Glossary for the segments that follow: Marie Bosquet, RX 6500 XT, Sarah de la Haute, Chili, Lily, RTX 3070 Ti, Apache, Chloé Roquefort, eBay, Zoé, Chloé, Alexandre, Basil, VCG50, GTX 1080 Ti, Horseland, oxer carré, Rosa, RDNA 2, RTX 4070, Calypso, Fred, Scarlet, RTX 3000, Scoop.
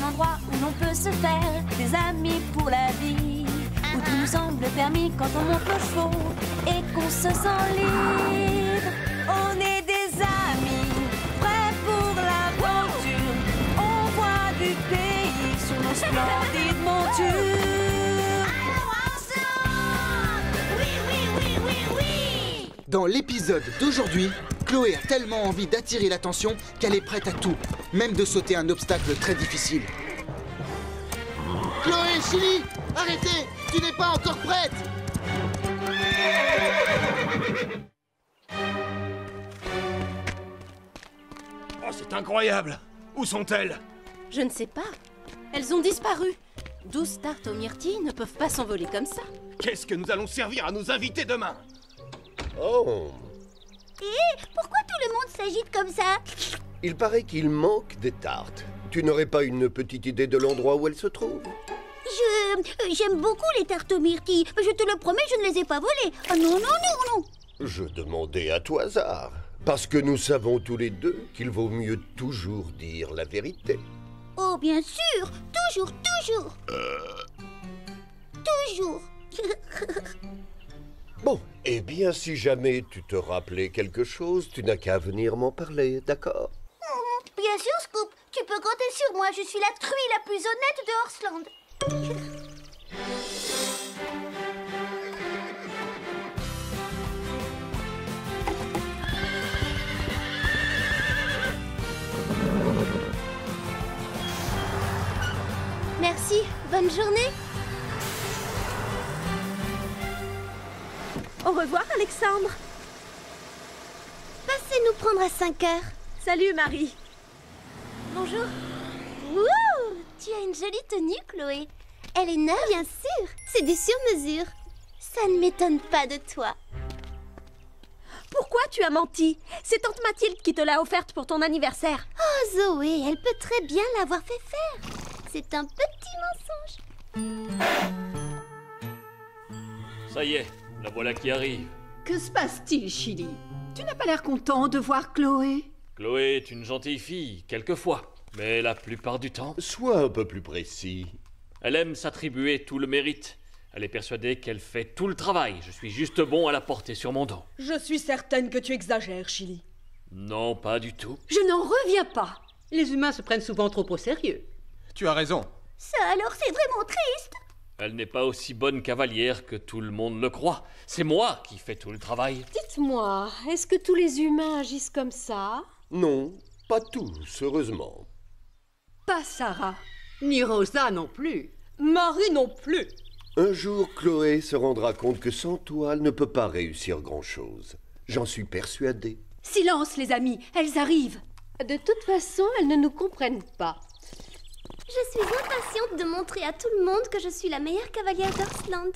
un endroit où l'on peut se faire des amis pour la vie, où tout nous semble permis quand on monte le show et qu'on se sent libre. On est des amis, prêts pour l'aventure. On voit du pays sur nos splendides montures. Alors ensemble, oui, oui, oui, oui, oui. Dans l'épisode d'aujourd'hui, Chloé a tellement envie d'attirer l'attention qu'elle est prête à tout, même de sauter un obstacle très difficile. Chloé, Chili, arrêtez! Tu n'es pas encore prête! Oh, c'est incroyable! Où sont-elles? Je ne sais pas. Elles ont disparu. 12 tartes aux myrtilles ne peuvent pas s'envoler comme ça. Qu'est-ce que nous allons servir à nos invités demain? Oh! Hé, pourquoi tout le monde s'agite comme ça? Il paraît qu'il manque des tartes. Tu n'aurais pas une petite idée de l'endroit où elles se trouvent? J'aime beaucoup les tartes aux myrtilles. Je te le promets, je ne les ai pas volées. Oh non, non, non, non. Je demandais à tout hasard. Parce que nous savons tous les deux qu'il vaut mieux toujours dire la vérité. Oh, bien sûr. Toujours, toujours. Toujours. Bon, eh bien, si jamais tu te rappelais quelque chose, tu n'as qu'à venir m'en parler, d'accord? Bien sûr, Scoop. Tu peux compter sur moi. Je suis la truie la plus honnête de Horseland. Merci. Bonne journée. Au revoir, Alexandre. Passez nous prendre à 5 heures. Salut, Marie. Bonjour. Wow, tu as une jolie tenue, Chloé. Elle est neuve, bien sûr. C'est du sur-mesure. Ça ne m'étonne pas de toi. Pourquoi tu as menti? C'est tante Mathilde qui te l'a offerte pour ton anniversaire. Oh, Zoé, elle peut très bien l'avoir fait faire. C'est un petit mensonge. Ça y est, la voilà qui arrive. Que se passe-t-il, Chili? Tu n'as pas l'air content de voir Chloé? Chloé est une gentille fille, quelquefois, mais la plupart du temps... Sois un peu plus précis. Elle aime s'attribuer tout le mérite. Elle est persuadée qu'elle fait tout le travail. Je suis juste bon à la porter sur mon dos. Je suis certaine que tu exagères, Chili. Non, pas du tout. Je n'en reviens pas. Les humains se prennent souvent trop au sérieux. Tu as raison. Ça alors, c'est vraiment triste. Elle n'est pas aussi bonne cavalière que tout le monde le croit. C'est moi qui fais tout le travail. Dites-moi, est-ce que tous les humains agissent comme ça? Non, pas tous, heureusement. Pas Sarah, ni Rosa non plus, Marie non plus. Un jour, Chloé se rendra compte que sans toi, elle ne peut pas réussir grand-chose. J'en suis persuadée. Silence, les amis, elles arrivent. De toute façon, elles ne nous comprennent pas. Je suis impatiente de montrer à tout le monde que je suis la meilleure cavalière d'Horseland.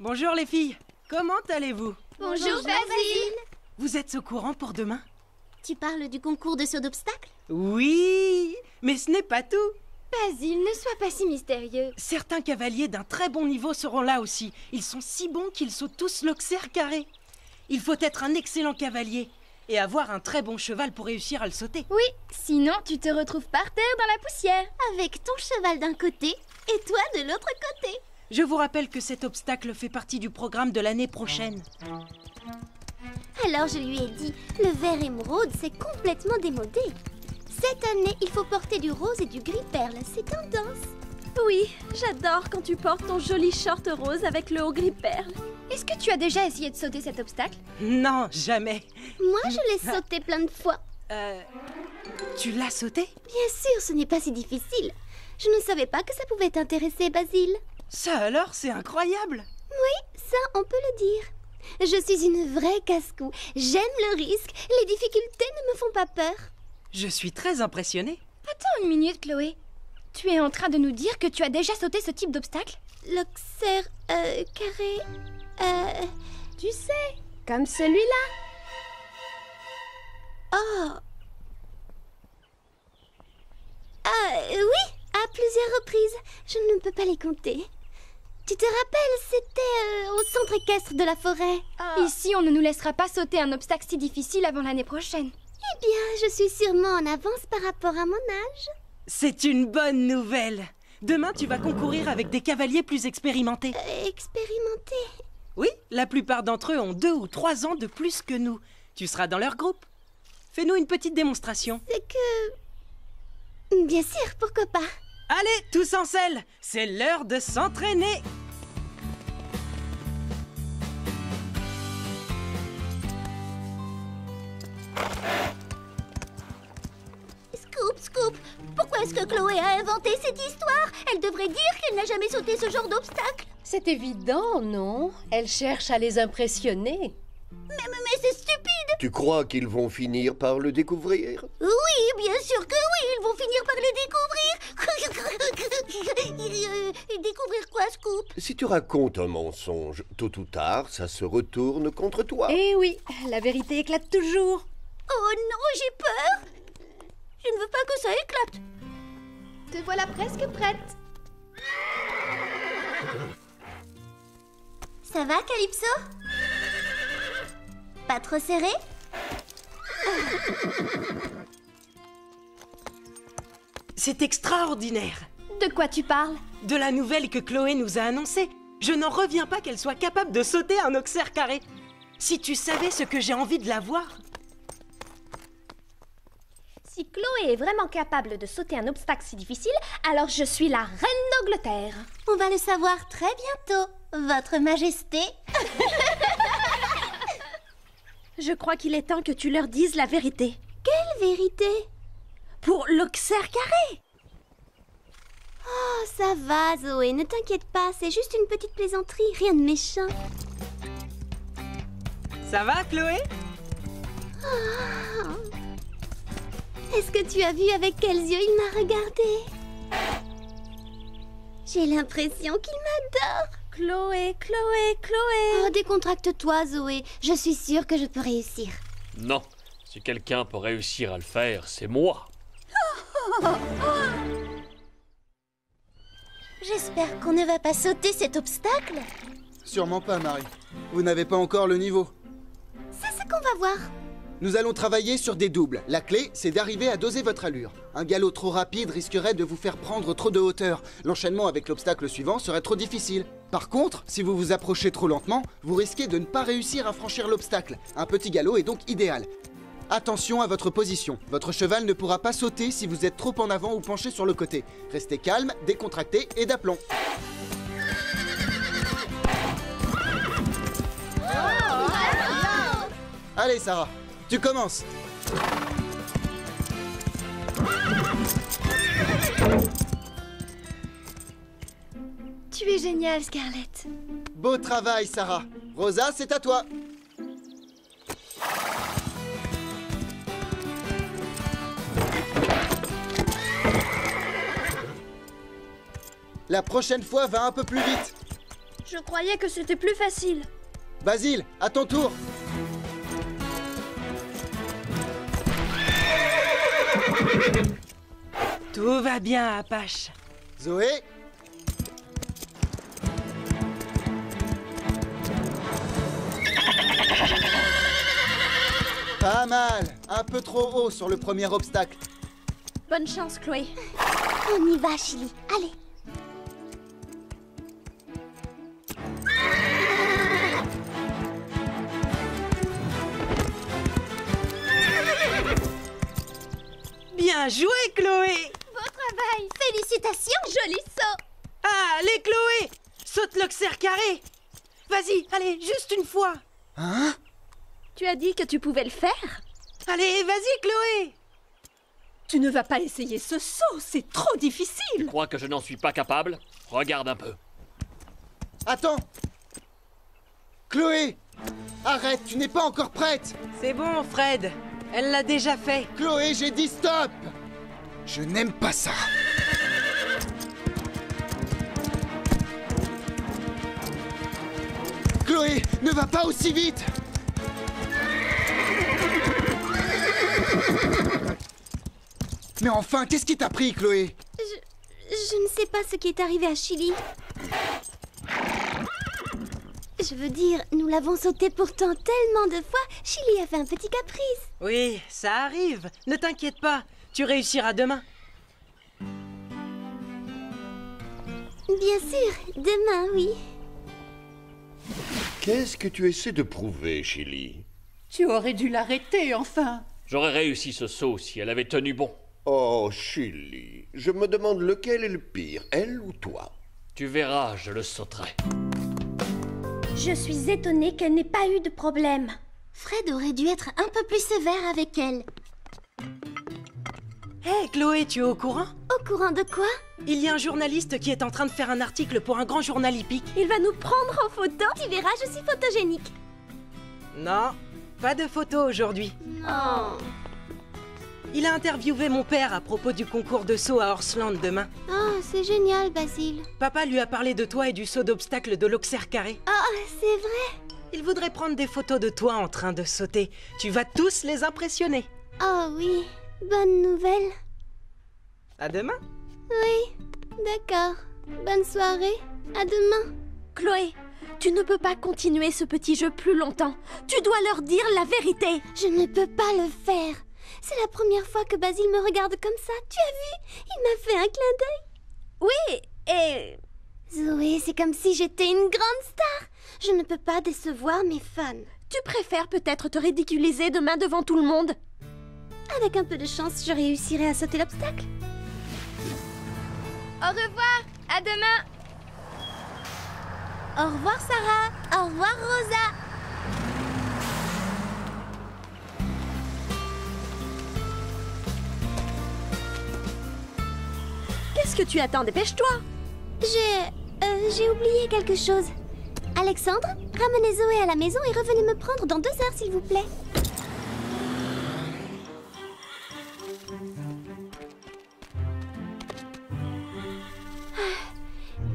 Bonjour les filles, comment allez-vous? Bonjour Basile. Vous êtes au courant pour demain? Tu parles du concours de saut d'obstacles? Oui, mais ce n'est pas tout. Basile, ne sois pas si mystérieux. Certains cavaliers d'un très bon niveau seront là aussi. Ils sont si bons qu'ils sautent tous l'oxer carré. Il faut être un excellent cavalier et avoir un très bon cheval pour réussir à le sauter. Oui, sinon tu te retrouves par terre dans la poussière, avec ton cheval d'un côté et toi de l'autre côté. Je vous rappelle que cet obstacle fait partie du programme de l'année prochaine. Alors je lui ai dit, le vert émeraude, c'est complètement démodé. Cette année, il faut porter du rose et du gris perle, c'est tendance. Oui, j'adore quand tu portes ton joli short rose avec le haut gris perle. Est-ce que tu as déjà essayé de sauter cet obstacle? Non, jamais. Moi, je l'ai sauté plein de fois. Tu l'as sauté? Bien sûr, ce n'est pas si difficile. Je ne savais pas que ça pouvait t'intéresser, Basile. Ça alors, c'est incroyable. Oui, ça on peut le dire. Je suis une vraie casse-cou. J'aime le risque. Les difficultés ne me font pas peur. Je suis très impressionnée. Attends une minute, Chloé. Tu es en train de nous dire que tu as déjà sauté ce type d'obstacle? L'oxer carré... Tu sais, comme celui-là. Oh... oui, à plusieurs reprises. Je ne peux pas les compter. Tu te rappelles, c'était au centre équestre de la forêt. Ici, on ne nous laissera pas sauter un obstacle si difficile avant l'année prochaine. Eh bien, je suis sûrement en avance par rapport à mon âge. C'est une bonne nouvelle. Demain, tu vas concourir avec des cavaliers plus expérimentés. Expérimentés? Oui, la plupart d'entre eux ont 2 ou 3 ans de plus que nous. Tu seras dans leur groupe. Fais-nous une petite démonstration. C'est que... Bien sûr, pourquoi pas. Allez, tous en selle, c'est l'heure de s'entraîner. Scoop, pourquoi est-ce que Chloé a inventé cette histoire? Elle devrait dire qu'elle n'a jamais sauté ce genre d'obstacle. C'est évident, non? Elle cherche à les impressionner. Mais c'est stupide! Tu crois qu'ils vont finir par le découvrir? Oui, bien sûr que oui, ils vont finir par le découvrir. Découvrir quoi, Scoop? Si tu racontes un mensonge, tôt ou tard, ça se retourne contre toi. Eh oui, la vérité éclate toujours. Oh non, j'ai peur. Je ne veux pas que ça éclate. Te voilà presque prête. Ça va, Calypso? Pas trop serré? C'est extraordinaire. De quoi tu parles? De la nouvelle que Chloé nous a annoncée. Je n'en reviens pas qu'elle soit capable de sauter un oxer carré. Si tu savais ce que j'ai envie de la voir. Si Chloé est vraiment capable de sauter un obstacle si difficile, alors je suis la reine d'Angleterre. On va le savoir très bientôt, Votre Majesté. Je crois qu'il est temps que tu leur dises la vérité. Quelle vérité? Pour l'oxer carré. Oh, ça va, Zoé, ne t'inquiète pas, c'est juste une petite plaisanterie, rien de méchant. Ça va, Chloé? Oh. Est-ce que tu as vu avec quels yeux il m'a regardée? J'ai l'impression qu'il m'adore. Chloé. Oh, décontracte-toi, Zoé. Je suis sûre que je peux réussir. Non, si quelqu'un peut réussir à le faire, c'est moi. J'espère qu'on ne va pas sauter cet obstacle. Sûrement pas, Marie. Vous n'avez pas encore le niveau. C'est ce qu'on va voir. Nous allons travailler sur des doubles. La clé, c'est d'arriver à doser votre allure. Un galop trop rapide risquerait de vous faire prendre trop de hauteur. L'enchaînement avec l'obstacle suivant serait trop difficile. Par contre, si vous vous approchez trop lentement, vous risquez de ne pas réussir à franchir l'obstacle. Un petit galop est donc idéal. Attention à votre position. Votre cheval ne pourra pas sauter si vous êtes trop en avant ou penché sur le côté. Restez calme, décontracté et d'aplomb. Allez, Sarah. Tu commences. Tu es géniale, Scarlet. Beau travail, Sarah. Rosa, c'est à toi. La prochaine fois, va un peu plus vite. Je croyais que c'était plus facile. Basile, à ton tour. Tout va bien, Apache. Zoé? Pas mal. Un peu trop haut sur le premier obstacle. Bonne chance, Chloé. On y va, Chili. Allez. Bien joué, Chloé! Beau travail! Félicitations, joli saut! Allez, Chloé! Saute l'oxer carré! Vas-y, allez, juste une fois! Hein? Tu as dit que tu pouvais le faire? Allez, vas-y, Chloé! Tu ne vas pas essayer ce saut, c'est trop difficile! Tu crois que je n'en suis pas capable? Regarde un peu. Attends! Chloé! Arrête, tu n'es pas encore prête! C'est bon, Fred! Elle l'a déjà fait. Chloé, j'ai dit stop. Je n'aime pas ça. Chloé, ne va pas aussi vite. Mais enfin, qu'est-ce qui t'a pris, Chloé? Je ne sais pas ce qui est arrivé à Chili. Je veux dire, nous l'avons sauté pourtant tellement de fois, Chili a fait un petit caprice. Oui, ça arrive. Ne t'inquiète pas, tu réussiras demain. Bien sûr, demain, oui. Qu'est-ce que tu essaies de prouver, Chili? Tu aurais dû l'arrêter, enfin. J'aurais réussi ce saut si elle avait tenu bon. Oh, Chili, je me demande lequel est le pire, elle ou toi? Tu verras, je le sauterai. Je suis étonnée qu'elle n'ait pas eu de problème. Fred aurait dû être un peu plus sévère avec elle. Hé, Chloé, tu es au courant? Au courant de quoi? Il y a un journaliste qui est en train de faire un article pour un grand journal hippique. Il va nous prendre en photo. Tu verras, je suis photogénique. Non, pas de photo aujourd'hui. Oh. Il a interviewé mon père à propos du concours de saut à Horseland demain. Oh, c'est génial, Basile. Papa lui a parlé de toi et du saut d'obstacle de l'oxer carré. Oh, c'est vrai. Il voudrait prendre des photos de toi en train de sauter. Tu vas tous les impressionner. Oh oui, bonne nouvelle. À demain. Oui, d'accord. Bonne soirée. À demain. Chloé, tu ne peux pas continuer ce petit jeu plus longtemps. Tu dois leur dire la vérité. Je ne peux pas le faire. C'est la première fois que Basile me regarde comme ça. Tu as vu? Il m'a fait un clin d'œil. Oui, et... Zoé, c'est comme si j'étais une grande star. Je ne peux pas décevoir mes fans. Tu préfères peut-être te ridiculiser demain devant tout le monde. Avec un peu de chance, je réussirai à sauter l'obstacle. Au revoir, à demain. Au revoir, Sarah. Au revoir, Rosa. Qu'est-ce que tu attends? Dépêche-toi. J'ai oublié quelque chose. Alexandre, ramenez Zoé à la maison et revenez me prendre dans 2 heures, s'il vous plaît.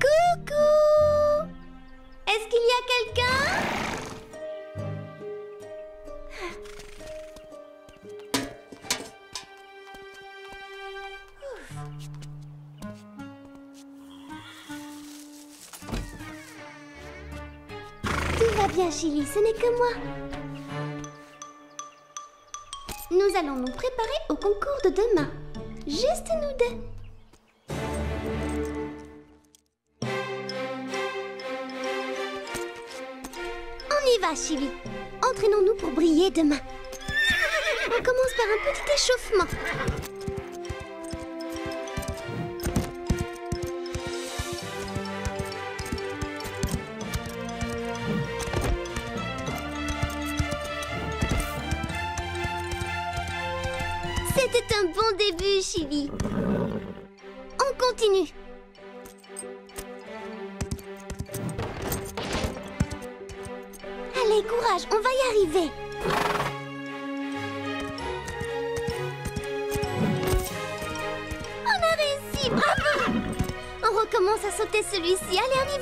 Coucou! Est-ce qu'il y a quelqu'un? Tout va bien, Chili, ce n'est que moi. Nous allons nous préparer au concours de demain. Juste nous deux. Va, Chili. Entraînons-nous pour briller demain. On commence par un petit échauffement. C'était un bon début, Chili. On continue. Courage, on va y arriver. On a réussi, bravo. On recommence à sauter celui-ci, allez, on y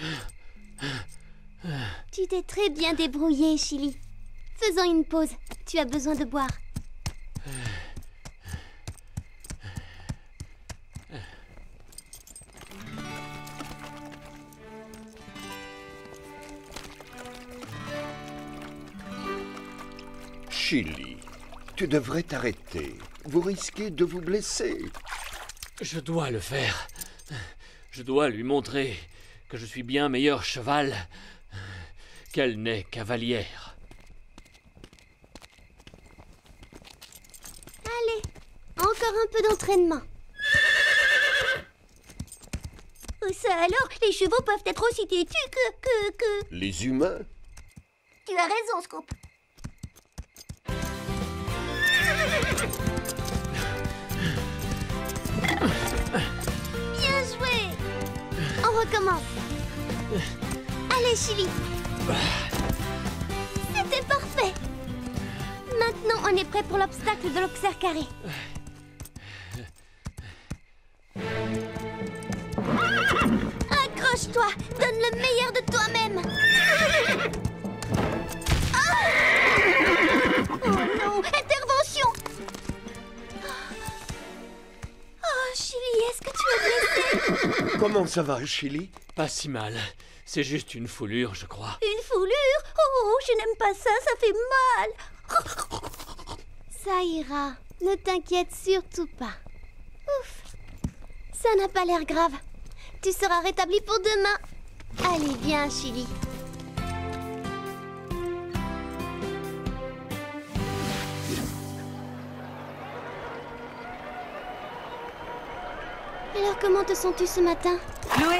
va. Tu t'es très bien débrouillé, Chili. Faisons une pause, tu as besoin de boire. Chili, tu devrais t'arrêter. Vous risquez de vous blesser. Je dois le faire. Je dois lui montrer que je suis bien meilleur cheval qu'elle n'est cavalière. Allez, encore un peu d'entraînement. Ça alors, les chevaux peuvent être aussi têtus que... Les humains? Tu as raison, Scoop. Bien joué. On recommence. Allez, Chili. C'était parfait. Maintenant, on est prêt pour l'obstacle de l'oxer carré. Accroche-toi. Donne le meilleur de toi-même. Oh! Oh non. Intervention. Comment ça va, Chili? Pas si mal. C'est juste une foulure, je crois. Une foulure? Oh, je n'aime pas ça, ça fait mal. Ça ira. Ne t'inquiète surtout pas. Ouf. Ça n'a pas l'air grave. Tu seras rétabli pour demain. Allez, viens, Chili. Alors, comment te sens-tu ce matin? Chloé.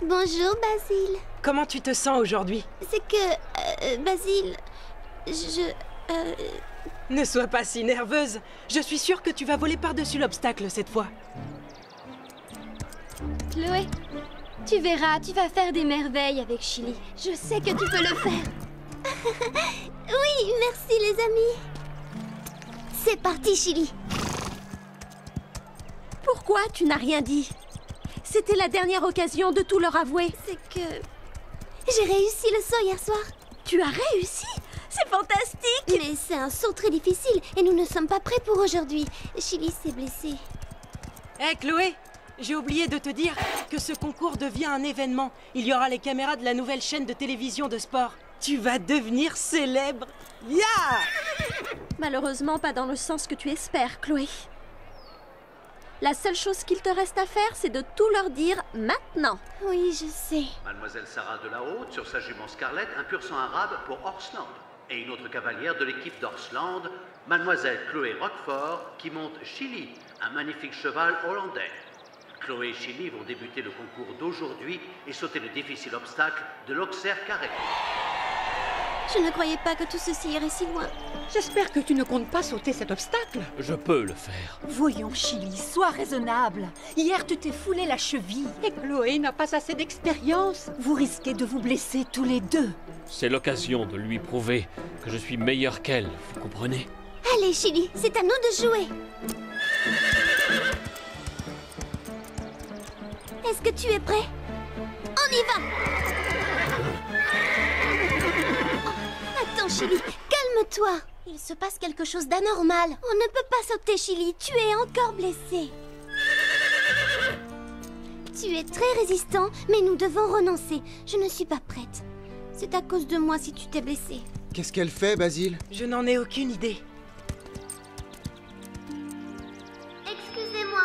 Bonjour, Basile. Comment tu te sens aujourd'hui? C'est que... Basile... Ne sois pas si nerveuse. Je suis sûre que tu vas voler par-dessus l'obstacle cette fois. Chloé, tu verras, tu vas faire des merveilles avec Chili. Je sais que tu peux le faire. Oui, merci les amis. C'est parti, Chili. Pourquoi tu n'as rien dit? C'était la dernière occasion de tout leur avouer. C'est que... j'ai réussi le saut hier soir. Tu as réussi? C'est fantastique! Mais c'est un saut très difficile et nous ne sommes pas prêts pour aujourd'hui. Chili s'est blessée. Hé, Chloé, j'ai oublié de te dire que ce concours devient un événement. Il y aura les caméras de la nouvelle chaîne de télévision de sport. Tu vas devenir célèbre. Ya! Malheureusement, pas dans le sens que tu espères, Chloé. La seule chose qu'il te reste à faire, c'est de tout leur dire maintenant. Oui, je sais. Mademoiselle Sarah de la Haute, sur sa jument Scarlet, un pur sang arabe pour Horseland. Et une autre cavalière de l'équipe d'Horseland, Mademoiselle Chloé Roquefort, qui monte Chili, un magnifique cheval hollandais. Chloé et Chili vont débuter le concours d'aujourd'hui et sauter le difficile obstacle de l'oxer carré. Je ne croyais pas que tout ceci irait si loin. J'espère que tu ne comptes pas sauter cet obstacle. Je peux le faire. Voyons, Chili, sois raisonnable. Hier, tu t'es foulé la cheville. Et Chloé n'a pas assez d'expérience. Vous risquez de vous blesser tous les deux. C'est l'occasion de lui prouver que je suis meilleure qu'elle, vous comprenez? Allez, Chili, c'est à nous de jouer. Est-ce que tu es prêt? On y va. Chili, calme-toi. Il se passe quelque chose d'anormal. On ne peut pas sauter, Chili. Tu es encore blessé. Tu es très résistant, mais nous devons renoncer. Je ne suis pas prête. C'est à cause de moi si tu t'es blessé. Qu'est-ce qu'elle fait, Basile? Je n'en ai aucune idée. Excusez-moi.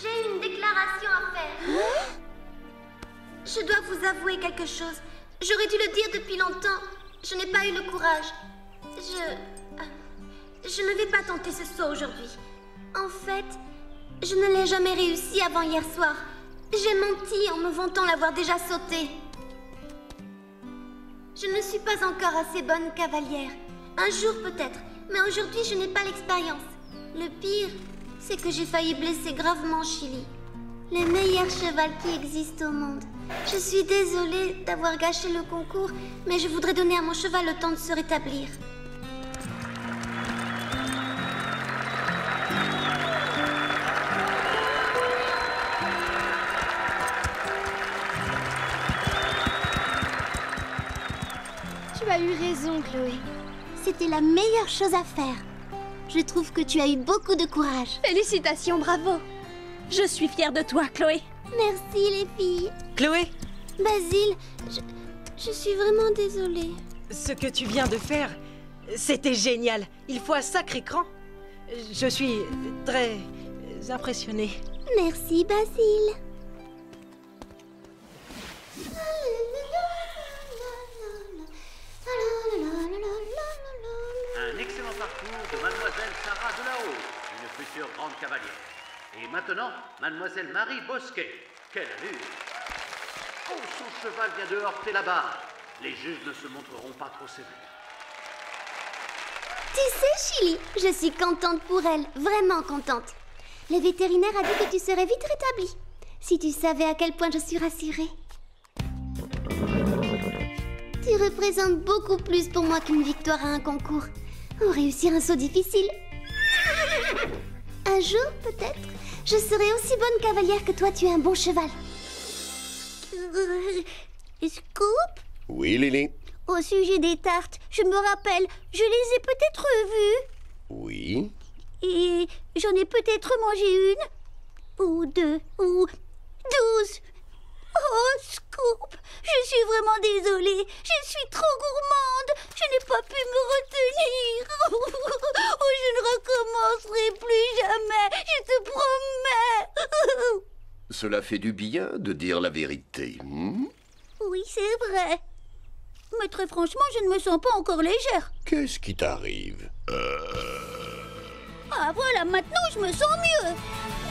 J'ai une déclaration à faire. Je dois vous avouer quelque chose. J'aurais dû le dire depuis longtemps. Je n'ai pas eu le courage. Je ne vais pas tenter ce saut aujourd'hui. En fait, je ne l'ai jamais réussi avant hier soir. J'ai menti en me vantant l'avoir déjà sauté. Je ne suis pas encore assez bonne cavalière. Un jour peut-être, mais aujourd'hui je n'ai pas l'expérience. Le pire, c'est que j'ai failli blesser gravement Chili, le meilleur cheval qui existe au monde. Je suis désolée d'avoir gâché le concours, mais je voudrais donner à mon cheval le temps de se rétablir. Tu as eu raison, Chloé. C'était la meilleure chose à faire. Je trouve que tu as eu beaucoup de courage. Félicitations, bravo. Je suis fière de toi, Chloé. Merci, les filles. Chloé? Basile, je suis vraiment désolée. Ce que tu viens de faire, c'était génial. Il faut un sacré cran. Je suis très impressionnée. Merci, Basile. Un excellent parcours de Mademoiselle Sarah de la Haute, une future grande cavalière. Et maintenant, Mademoiselle Marie Bosquet. Quelle allure! Oh, son cheval vient de heurter la barre. Les juges ne se montreront pas trop sévères. Tu sais, Chili, je suis contente pour elle. Vraiment contente. Le vétérinaire a dit que tu serais vite rétablie. Si tu savais à quel point je suis rassurée. Tu représentes beaucoup plus pour moi qu'une victoire à un concours. Ou réussir un saut difficile. Un jour, peut-être, je serai aussi bonne cavalière que toi, tu es un bon cheval. Scoop? Oui, Lily? Au sujet des tartes, je me rappelle, je les ai peut-être vues. Oui. Et j'en ai peut-être mangé une. ou 2 ou 12. Oh, Scoop, je suis vraiment désolée. Je suis trop gourmande. Je n'ai pas pu me retenir. Oh, je ne recommencerai plus jamais. Je te promets. Cela fait du bien de dire la vérité. Oui, c'est vrai. Mais très franchement, je ne me sens pas encore légère. Qu'est-ce qui t'arrive? Ah, voilà, maintenant je me sens mieux.